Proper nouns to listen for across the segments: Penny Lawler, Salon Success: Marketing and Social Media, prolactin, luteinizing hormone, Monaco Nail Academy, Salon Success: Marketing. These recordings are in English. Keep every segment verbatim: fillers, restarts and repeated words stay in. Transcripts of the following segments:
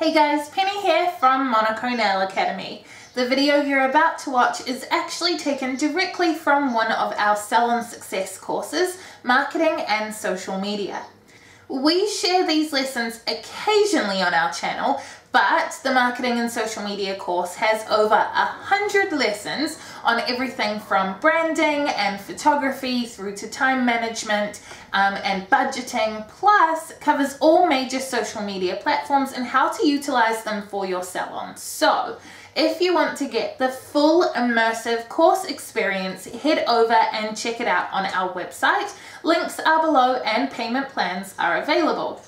Hey guys, Penny here from Monaco Nail Academy. The video you're about to watch is actually taken directly from one of our Salon Success courses, Marketing and Social Media. We share these lessons occasionally on our channel, but the Marketing and Social Media course has over a hundred lessons on everything from branding and photography through to time management um, and budgeting, plus covers all major social media platforms and how to utilize them for your salon. So if you want to get the full immersive course experience, head over and check it out on our website. Links are below and payment plans are available.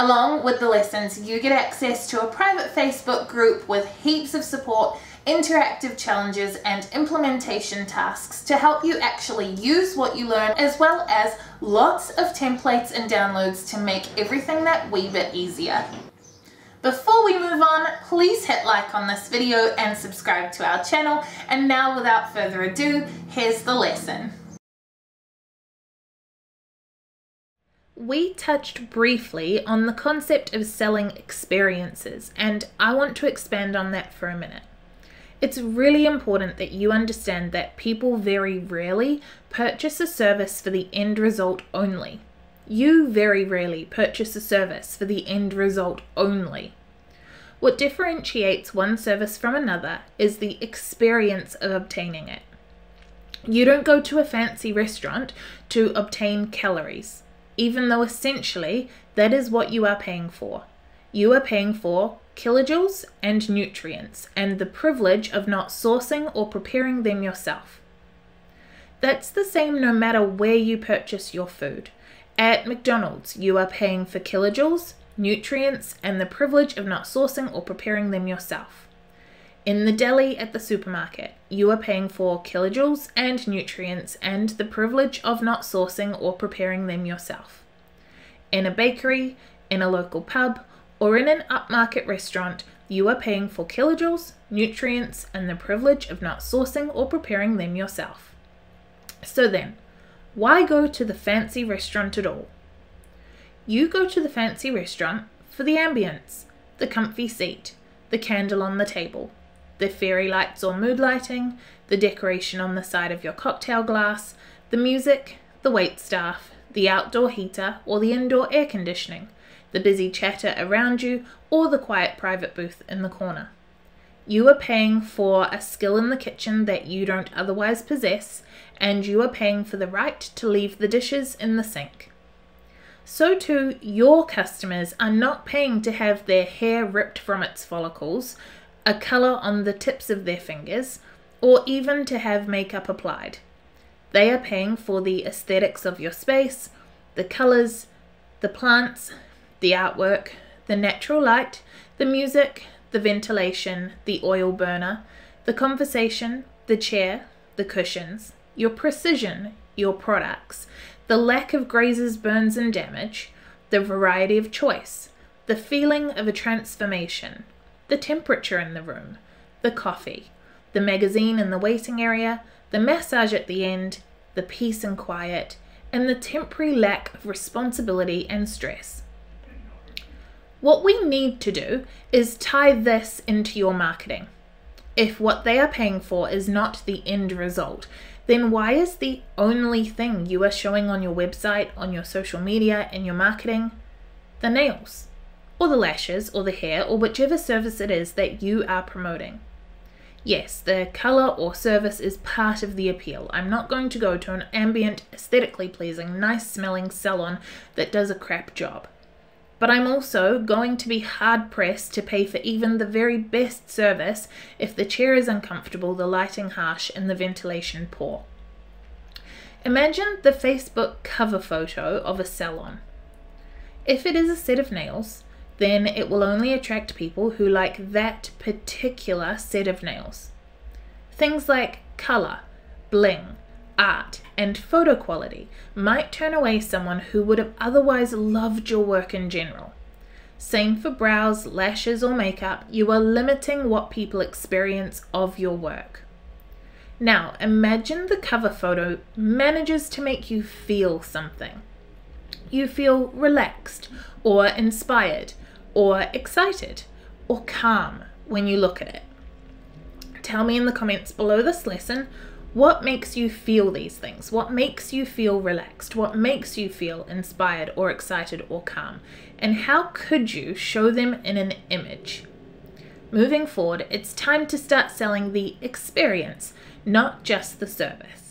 Along with the lessons, you get access to a private Facebook group with heaps of support, interactive challenges and implementation tasks to help you actually use what you learn, as well as lots of templates and downloads to make everything that wee bit easier. Before we move on, please hit like on this video and subscribe to our channel. And now, without further ado, here's the lesson. We touched briefly on the concept of selling experiences, and I want to expand on that for a minute. It's really important that you understand that people very rarely purchase a service for the end result only. You very rarely purchase a service for the end result only. What differentiates one service from another is the experience of obtaining it. You don't go to a fancy restaurant to obtain calories, even though essentially that is what you are paying for. You are paying for kilojoules and nutrients and the privilege of not sourcing or preparing them yourself. That's the same no matter where you purchase your food. At McDonald's, you are paying for kilojoules, nutrients, and the privilege of not sourcing or preparing them yourself. In the deli at the supermarket, you are paying for kilojoules and nutrients and the privilege of not sourcing or preparing them yourself. In a bakery, in a local pub, or in an upmarket restaurant, you are paying for kilojoules, nutrients, and the privilege of not sourcing or preparing them yourself. So then, why go to the fancy restaurant at all? You go to the fancy restaurant for the ambience, the comfy seat, the candle on the table, the fairy lights or mood lighting, the decoration on the side of your cocktail glass, the music, the waitstaff, the outdoor heater or the indoor air conditioning, the busy chatter around you, or the quiet private booth in the corner. You are paying for a skill in the kitchen that you don't otherwise possess, and you are paying for the right to leave the dishes in the sink. So too, your customers are not paying to have their hair ripped from its follicles, a colour on the tips of their fingers, or even to have makeup applied. They are paying for the aesthetics of your space, the colours, the plants, the artwork, the natural light, the music, the ventilation, the oil burner, the conversation, the chair, the cushions, your precision, your products, the lack of grazes, burns and damage, the variety of choice, the feeling of a transformation, the temperature in the room, the coffee, the magazine in the waiting area, the massage at the end, the peace and quiet, and the temporary lack of responsibility and stress. What we need to do is tie this into your marketing. If what they are paying for is not the end result, then why is the only thing you are showing on your website, on your social media, in your marketing, the nails, or the lashes, or the hair, or whichever service it is that you are promoting? Yes, the colour or service is part of the appeal. I'm not going to go to an ambient, aesthetically pleasing, nice-smelling salon that does a crap job. But I'm also going to be hard-pressed to pay for even the very best service if the chair is uncomfortable, the lighting harsh, and the ventilation poor. Imagine the Facebook cover photo of a salon. If it is a set of nails, then it will only attract people who like that particular set of nails. Things like colour, bling, art, and photo quality might turn away someone who would have otherwise loved your work in general. Same for brows, lashes, or makeup. You are limiting what people experience of your work. Now, imagine the cover photo manages to make you feel something. You feel relaxed, or inspired, or excited, or calm when you look at it? Tell me in the comments below this lesson, what makes you feel these things? What makes you feel relaxed? What makes you feel inspired or excited or calm? And how could you show them in an image? Moving forward, it's time to start selling the experience, not just the service.